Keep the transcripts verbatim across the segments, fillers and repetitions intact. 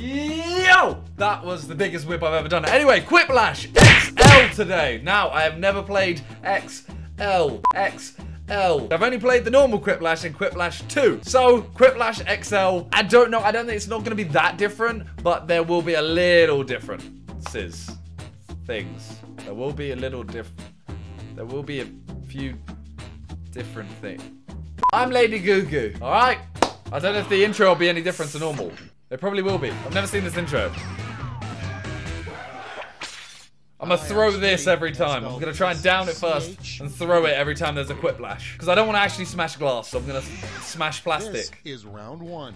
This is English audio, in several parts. Yo! That was the biggest whip I've ever done. Anyway, Quiplash X L today. Now, I have never played X L. X L. I've only played the normal Quiplash and Quiplash two. So, Quiplash X L, I don't know, I don't think it's not going to be that different, but there will be a little differences. Things. There will be a little diff... There will be a few different things. I'm Lady Goo Goo, alright? I don't know if the intro will be any different to normal. It probably will be. I've never seen this intro. I'm gonna throw this every time. I'm gonna try and down it first and throw it every time there's a quiplash. Because I don't want to actually smash glass, so I'm gonna smash plastic. This is round one.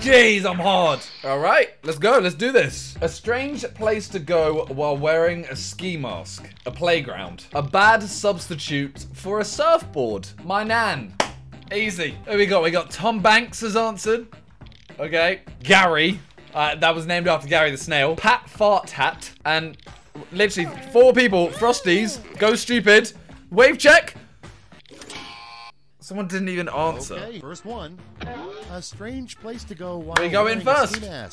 Jeez, I'm hard. All right, let's go. Let's do this. A strange place to go while wearing a ski mask. A playground. A bad substitute for a surfboard. My nan. Easy. Who we got? We got Tom Banks has answered. Okay. Gary. Uh, that was named after Gary the snail. Pat Fart Hat. And literally four people. Frosties. Go Stupid. Wavecheck. Someone didn't even answer. Okay. First one. A strange place to go while we go in first. A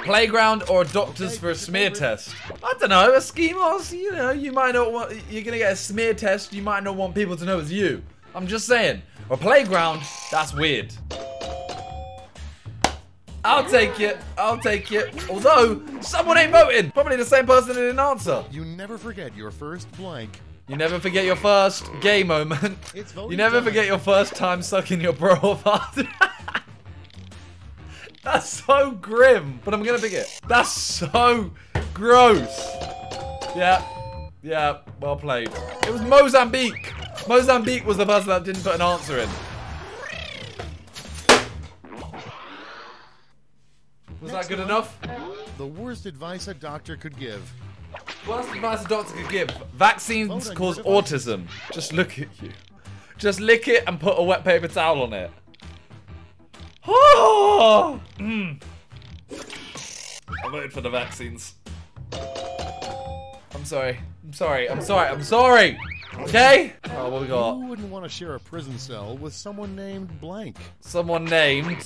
playground or a doctor's okay, for a smear test. I don't know. A ski mask. You know, you might not want. You're gonna get a smear test. You might not want people to know it's you. I'm just saying, a playground, that's weird. I'll take it, I'll take it. Although, someone ain't voting. Probably the same person that didn't answer. You never forget your first blank. You never forget your first gay moment. It's you never time. forget your first time sucking your bro off after. That's so grim, but I'm gonna pick it. That's so gross. Yeah, yeah, well played. It was Mozambique. Mozambique was the person that didn't put an answer in. Was Next that good one, enough? The worst advice a doctor could give. Worst advice a doctor could give. Vaccines cause autism. Advice. Just look at you. Just lick it and put a wet paper towel on it. Oh! Mm. I voted for the vaccines. I'm sorry. I'm sorry. I'm sorry. I'm sorry. Okay. Oh, what we got? Who wouldn't want to share a prison cell with someone named blank? Someone named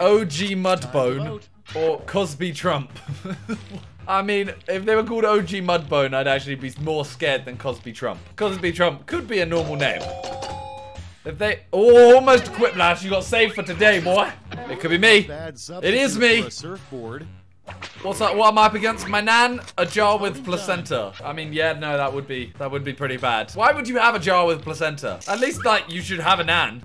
O G Mudbone or Cosby Trump. I mean, if they were called O G Mudbone, I'd actually be more scared than Cosby Trump. Cosby Trump could be a normal name. If they... Oh, almost Quiplash. You got saved for today, boy. It could be me. It is me. Surfboard. What's that? What am I up against? My nan, a jar with placenta. I mean, yeah, no, that would be that would be pretty bad. Why would you have a jar with placenta? At least, like, you should have a nan.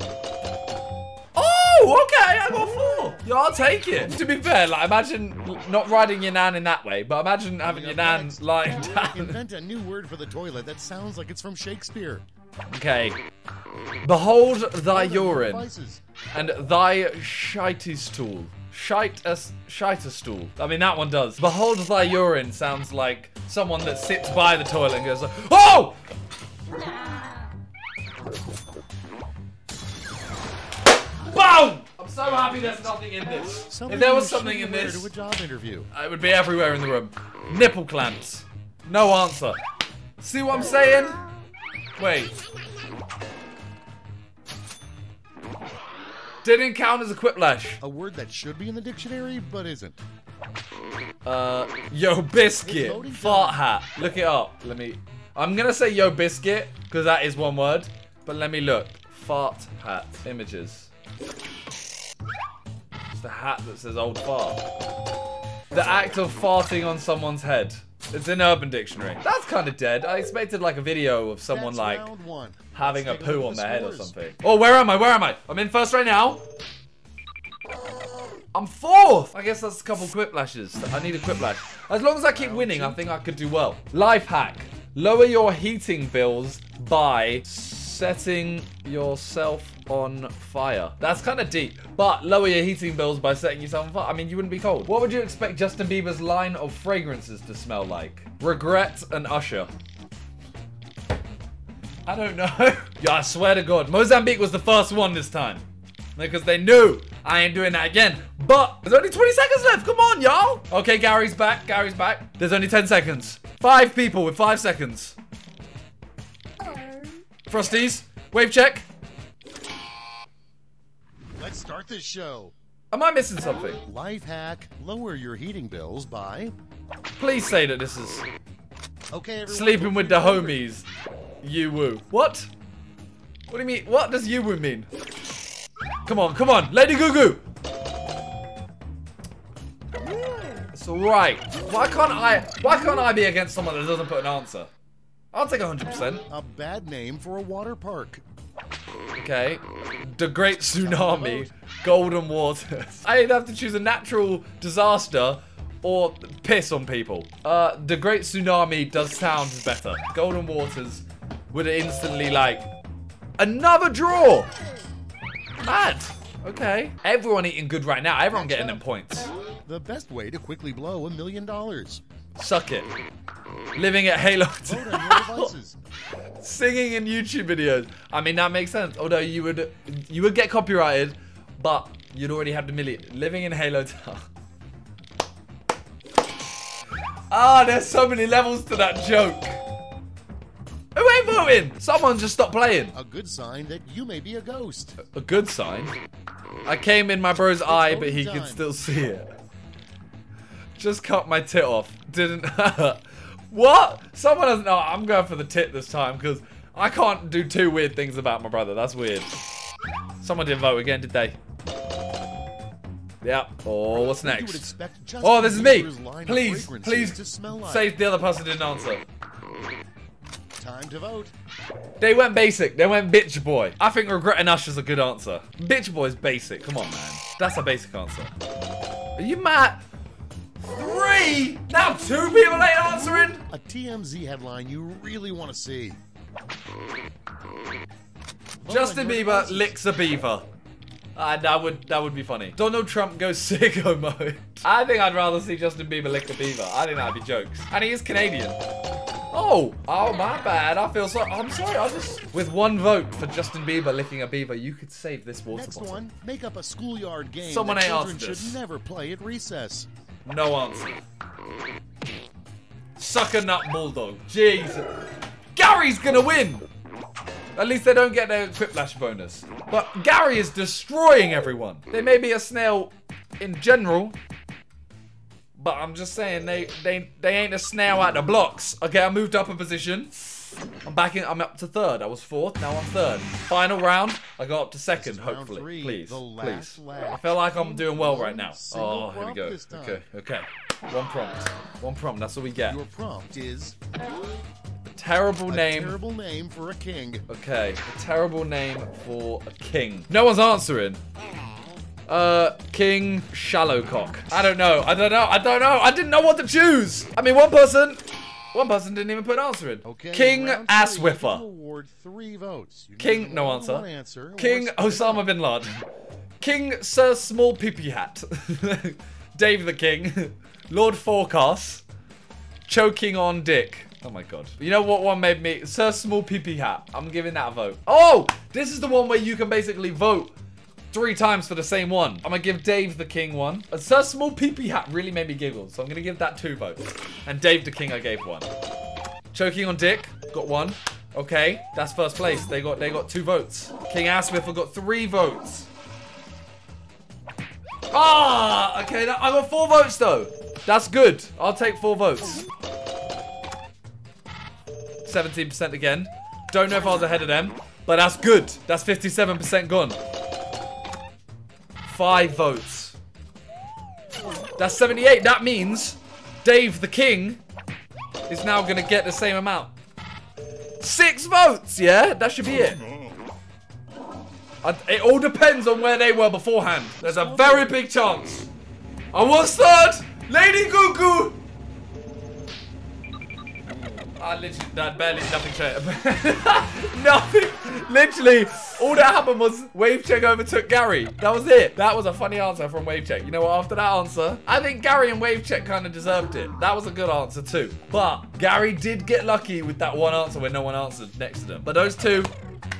Oh, okay, I got four. Yeah, I'll take it. To be fair, like, imagine not riding your nan in that way, but imagine having your nan lying down. Invent a new word for the toilet that sounds like it's from Shakespeare. Okay. Behold thy urine and thy shitest tool. Shite a, shite a stool. I mean, that one does. Behold thy urine sounds like someone that sits by the toilet and goes, like, oh! Boom! I'm so happy there's nothing in this. Somebody if there was something in this, a job interview. It would be everywhere in the room. Nipple clamps. No answer. See what I'm saying? Wait. Didn't count as a quiplash. A word that should be in the dictionary, but isn't. Uh, yo biscuit, fart hat. Look it up. Let me. I'm gonna say yo biscuit because that is one word. But let me look. Fart hat images. It's the hat that says old fart. The act of farting on someone's head. It's in Urban Dictionary. That's kind of dead. I expected like a video of someone like having a poo on their head or something. Oh, where am I? Where am I? I'm in first right now. I'm fourth. I guess that's a couple quiplashes. I need a quiplash. As long as I keep winning, I think I could do well. Life hack. Lower your heating bills by setting yourself on fire. That's kind of deep, but lower your heating bills by setting yourself on fire. I mean, you wouldn't be cold. What would you expect Justin Bieber's line of fragrances to smell like? Regret and Usher. I don't know. Yeah, I swear to God, Mozambique was the first one this time because they knew I ain't doing that again. But there's only twenty seconds left. Come on, y'all. Okay, Gary's back. Gary's back. There's only ten seconds. Five people with five seconds. Frosties, wave check. Let's start this show. Am I missing something? Life hack: lower your heating bills by. Please say that this is. Okay, everyone. Sleeping with the homies. You woo. What? What do you mean? What does you woo mean? Come on, come on, Lady Goo Goo. It's alright. Why can't I? Why can't I be against someone that doesn't put an answer? I'll take one hundred percent. A bad name for a water park. Okay. The Great Tsunami. Golden Waters. I either have to choose a natural disaster or piss on people. Uh, The Great Tsunami does sound better. Golden Waters would instantly like... Another draw! Mad. Okay. Everyone eating good right now. Everyone getting them points. The best way to quickly blow a million dollars. Suck it. Living at Halo Town. Singing in YouTube videos. I mean, that makes sense. Although you would you would get copyrighted, but you'd already have the million. Living in Halo Town. Ah, there's so many levels to that joke. Who ain't voting? Someone just stopped playing. A good sign that you may be a ghost. A good sign? I came in my bro's eye, but he could still see it. Just cut my tit off. Didn't hurt. What? Someone doesn't know. I'm going for the tit this time because I can't do two weird things about my brother. That's weird. Someone didn't vote again, did they? Yep. Oh, what's next? Oh, this is me. Please, please say the other person didn't answer. Time to vote. They went basic. They went bitch boy. I think regretting Usher's a good answer. Bitch boy's basic. Come on, man. That's a basic answer. Are you mad? Three? Now two people ain't answering? A T M Z headline you really want to see. Justin Bieber licks a beaver. Uh, that would that would be funny. Donald Trump goes sicko mode. I think I'd rather see Justin Bieber lick a beaver. I think that'd be jokes. And he is Canadian. Oh, oh my bad. I feel sorry. I'm sorry. I just with one vote for Justin Bieber licking a beaver, you could save this water Next bottle. One, make up a schoolyard game. Someone ain't answered this. Should never play at recess. No answer. Suck a nut, bulldog. Jesus. Gary's gonna win. At least they don't get their Quiplash bonus. But Gary is destroying everyone. They may be a snail in general, but I'm just saying they they they ain't a snail out the blocks. Okay, I moved up a position. I'm back in. I'm up to third. I was fourth. Now I'm third. Final round. I got up to second. Hopefully, three, please, last, please. Last. I feel like I'm doing well right now. Oh, here we go. Okay, okay. One prompt. One prompt. That's all we get. Your prompt is a terrible name. A terrible name for a king. Okay, a terrible name for a king. No one's answering. Uh, King Shallowcock. I don't know. I don't know. I don't know. I didn't know what to choose. I mean, one person. One person didn't even put an answer in. Okay, King Ass Whiffer. Three votes. King, no answer. answer King Osama Bin Laden. King Sir Small Peepee Hat. Dave the King. Lord Forecast. Choking on Dick. Oh my god. You know what one made me? Sir Small Peepee Hat. I'm giving that a vote. Oh! This is the one where you can basically vote three times for the same one. I'm gonna give Dave the King one. And Sir Small Peepee Hat really made me giggle, so I'm gonna give that two votes. And Dave the King I gave one. Choking on Dick, got one. Okay, that's first place. They got they got two votes. King Ass Whiffer got three votes. Ah, okay, that, I got four votes though. That's good. I'll take four votes. seventeen percent again. Don't know if I was ahead of them, but that's good. That's fifty-seven percent gone. Five votes. That's seventy-eight. That means Dave the King is now going to get the same amount. Six votes. Yeah, that should be it. I, it all depends on where they were beforehand. There's a very big chance. I was third. Lady Goo Goo. I literally, that barely, nothing changed. Nothing. Literally, all that happened was Wavecheck overtook Gary. That was it. That was a funny answer from Wavecheck. You know what, after that answer, I think Gary and Wavecheck kind of deserved it. That was a good answer too. But Gary did get lucky with that one answer where no one answered next to them. But those two,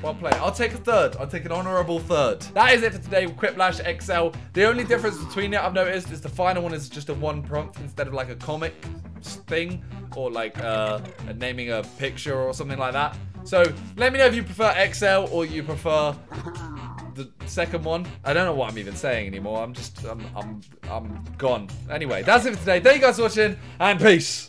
well played. I'll take a third. I'll take an honorable third. That is it for today with Quiplash X L. The only difference between it, I've noticed, is the final one is just a one prompt instead of like a comic thing. Or like uh, naming a picture or something like that. So let me know if you prefer X L or you prefer the second one. I don't know what I'm even saying anymore. I'm just, I'm, I'm, I'm gone. Anyway, that's it for today. Thank you guys for watching, and peace.